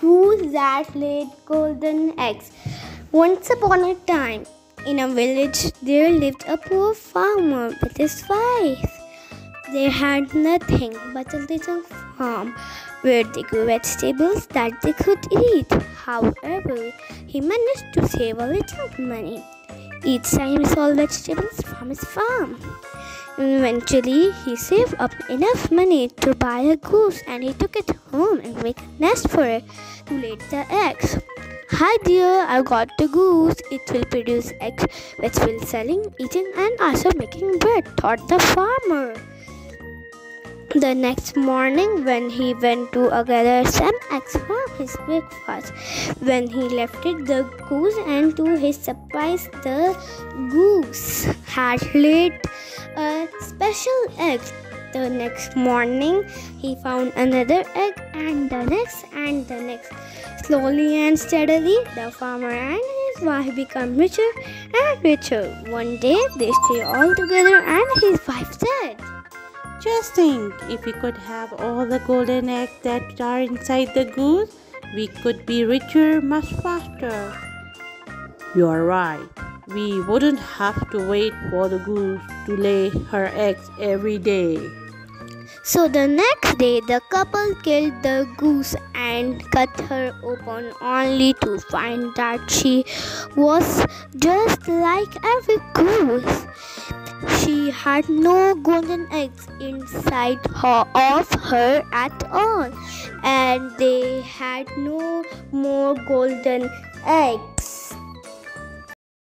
goose that laid golden eggs. Once upon a time, in a village, there lived a poor farmer with his wife. They had nothing but a little farm where they grew vegetables that they could eat. However, he managed to save a little money each time he sold vegetables from his farm. Eventually, he saved up enough money to buy a goose, and he took it home and made a nest for it to lay the eggs. "Hi dear, I got the goose. It will produce eggs, which will selling, eating, and also making bread," thought the farmer. The next morning, when he went to gather some eggs for his breakfast, when he lifted the goose, and to his surprise, the goose had laid a special egg. The next morning, he found another egg, and the next, and the next. Slowly and steadily, the farmer and his wife became richer and richer. One day, they stayed all together, and his wife said, "Just think, if we could have all the golden eggs that are inside the goose, we could be richer much faster." "You're right. We wouldn't have to wait for the goose to lay her eggs every day." So the next day, the couple killed the goose and cut her open, only to find that she was just like every goose. She had no golden eggs inside of her at all, and they had no more golden eggs.